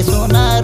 Sona